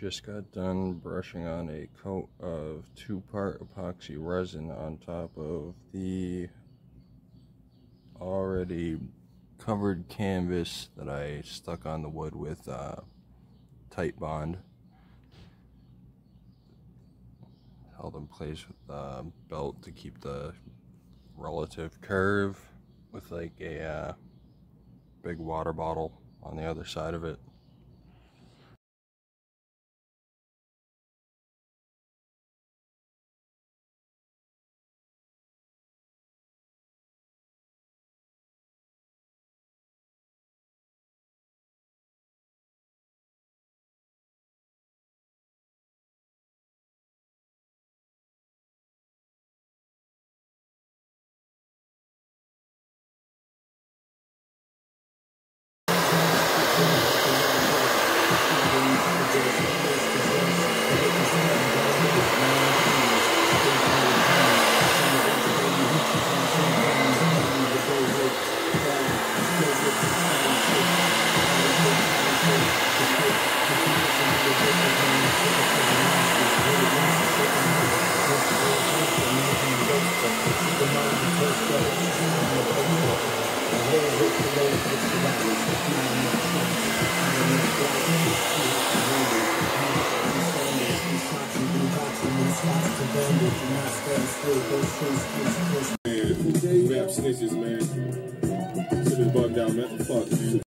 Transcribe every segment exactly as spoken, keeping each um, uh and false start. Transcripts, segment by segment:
Just got done brushing on a coat of two-part epoxy resin on top of the already covered canvas that I stuck on the wood with uh, Tight Bond. Held in place with the belt to keep the relative curve, with like a uh, big water bottle on the other side of it. Rap snitches, man. Shit is bugged out, man. Fuck, man.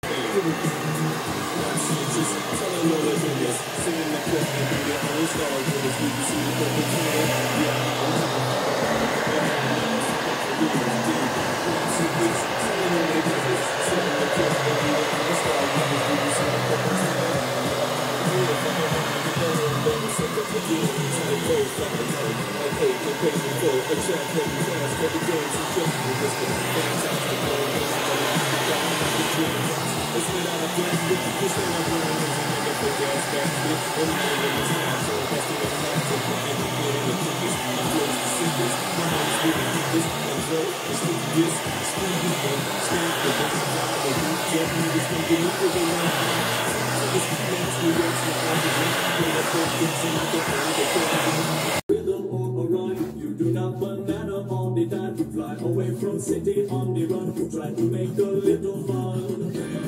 Rhythm or rhyme, you do not matter all the time. To fly away from city on the run, to try to make a little fun.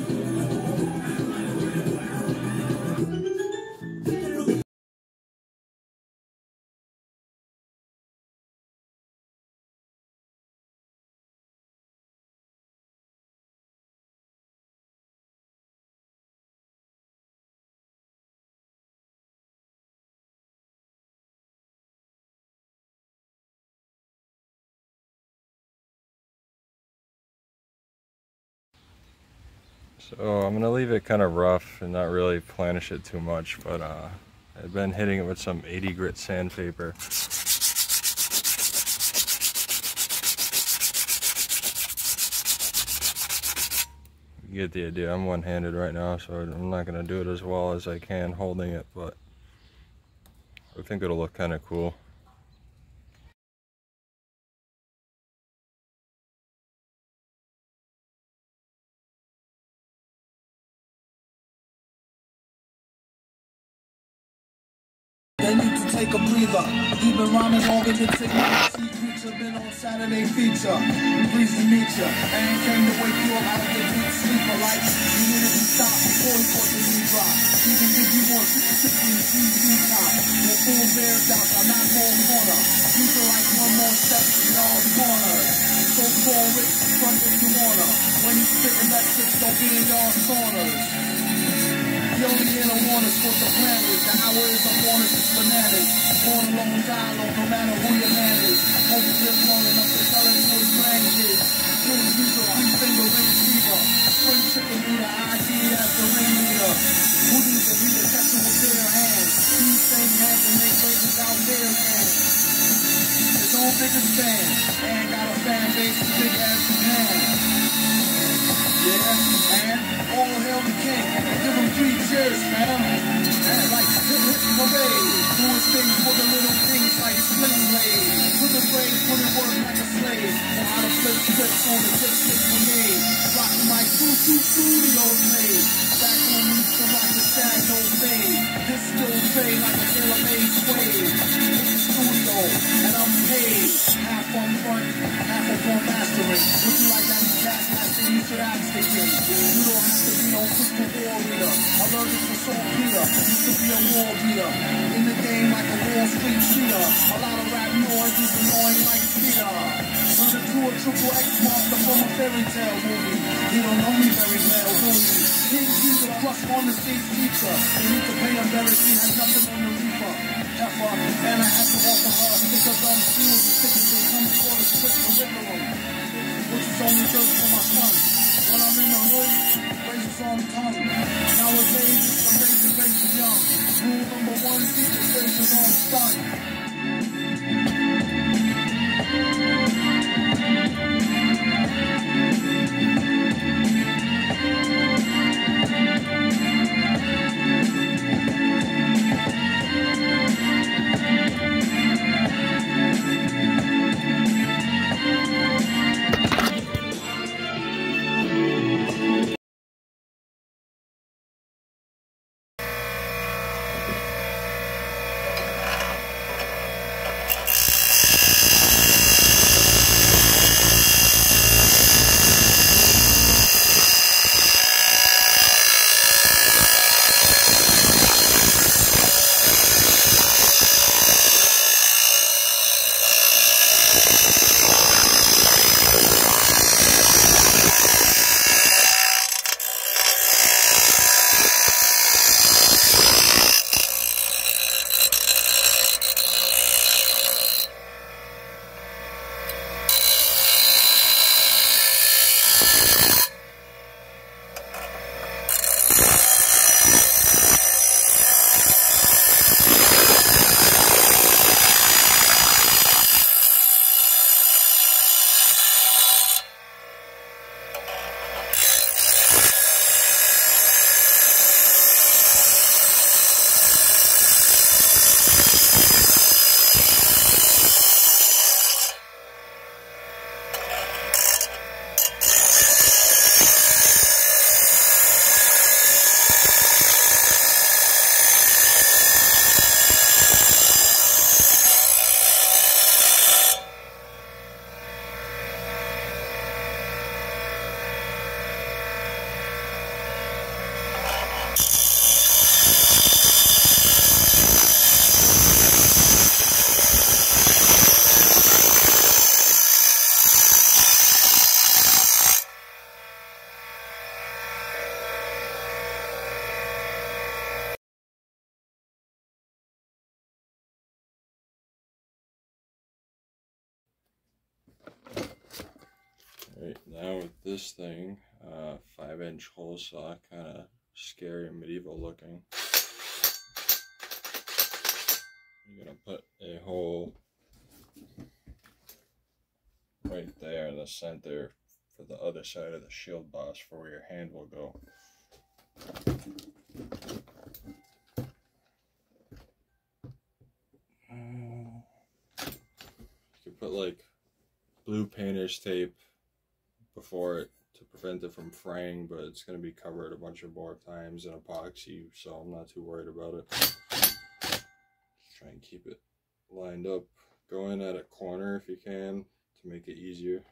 So I'm going to leave it kind of rough and not really planish it too much, but uh, I've been hitting it with some eighty grit sandpaper. You get the idea, I'm one-handed right now, so I'm not going to do it as well as I can holding it, but I think it'll look kind of cool. Take a breather, even rhymers over the technology creature, been on Saturday feature, I'm pleased to meet ya, I ain't came to wake you up out of the deep sleeper like, you need to stop before you caught the knee drop, even if you want sixty C C top, your full bear doubts are not more corner, you feel like one more step in all corners, so far rich, front if you wanna, when you spit electrics, don't be in all corners. The only in a warning is what the plan is. The hour is a warning, it's bananas. Born alone, die alone, no matter who your man is. Hope you live long enough to tell us what his plan is. Two user, three finger ring fever. Spring chicken leader, I D as the ringleader. Who needs a leader catching with their hands? These same hands that make races out there again. His own biggest fan. And got a fan base as big as Japan. Yeah, man, all hail the king, give him three cheers, man. And like, hip hip hooray, doing things for the little things like sling blade. Put the phrase, put it work like a slave. Or how to flip strips on the dipstick for me. Rocking my two two studios made. back home used to rock the sad no fade. This still fade like a tailor-made suede. It's a studio, and I'm paid. Half on front, half up on mastering. Would you like that you cast master, you should have sticking. You don't have to be no crystal warrior. I learned it from saltpeter. Used to be a war beater. In the game like a Wall Street cheater. A lot of rap noise is annoying like Peter. The crew of Triple X monster from a fairy tale movie. You don't know me very well, do you? Kids use a crust on the stage teacher. They need to pay a better, she has nothing on the reaper. Heifer, and I had to walk with her. Stick a dumb, she was a ticket, they come for the quick curriculum. Which is only good for my son. When I'm in the hood, races on tongue. Nowadays, it's a race and race is young. Rule number one, keep the races on stun. Now with this thing, uh, five inch hole saw, kind of scary and medieval looking. You're gonna put a hole right there in the center for the other side of the shield boss for where your hand will go. You can put like blue painter's tape before it to prevent it from fraying, but it's going to be covered a bunch of more times in epoxy, so I'm not too worried about it. Just try and keep it lined up. Go in at a corner if you can to make it easier.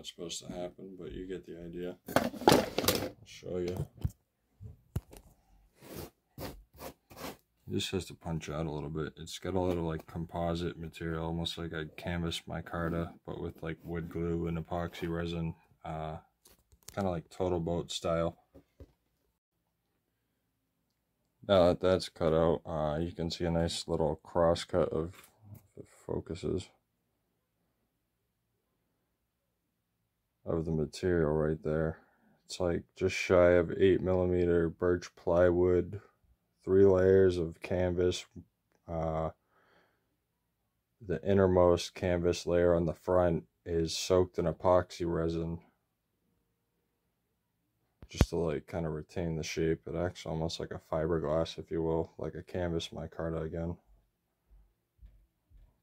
Supposed to happen, but you get the idea. I'll show you. This has to punch out a little bit. It's got a little like composite material, almost like a canvas micarta, but with like wood glue and epoxy resin, uh, kind of like Total Boat style. Now that that's cut out, uh, you can see a nice little cross cut of if it focuses. Of the material right there. It's like just shy of eight millimeter birch plywood, three layers of canvas, uh, the innermost canvas layer on the front is soaked in epoxy resin just to like kind of retain the shape. It acts almost like a fiberglass, if you will, like a canvas micarta again.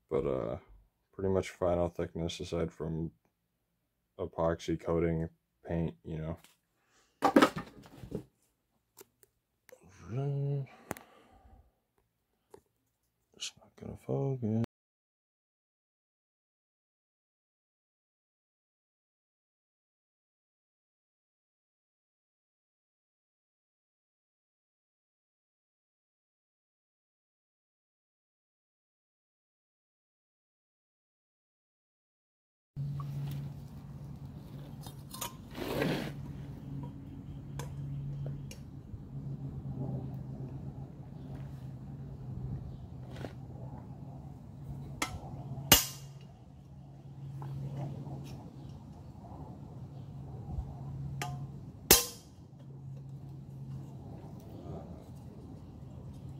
But uh, pretty much final thickness aside from epoxy coating paint, you know. It's not gonna focus.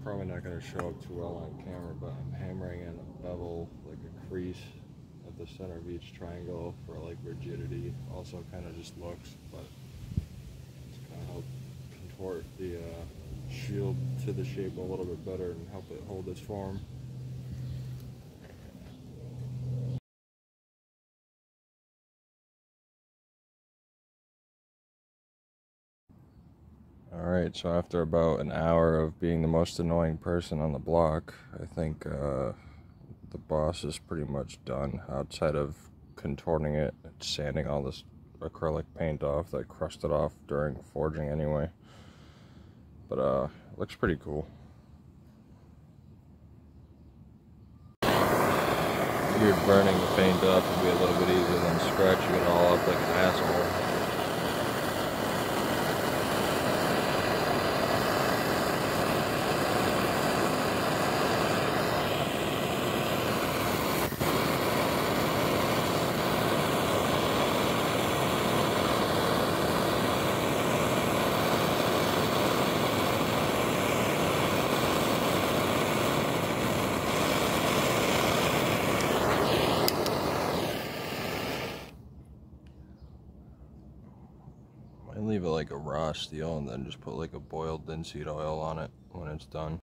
Probably not going to show up too well on camera, but I'm hammering in a bevel, like a crease at the center of each triangle for like rigidity. Also kind of just looks, but it's going to help contort the uh, shield to the shape a little bit better and help it hold its form. Alright, so after about an hour of being the most annoying person on the block, I think uh, the boss is pretty much done. Outside of contorting it and sanding all this acrylic paint off that crusted off during forging anyway. But uh, it looks pretty cool. I figured burning the paint up would be a little bit easier than scratching it all up like an asshole. Leave it like a raw steel and then just put like a boiled linseed oil on it when it's done.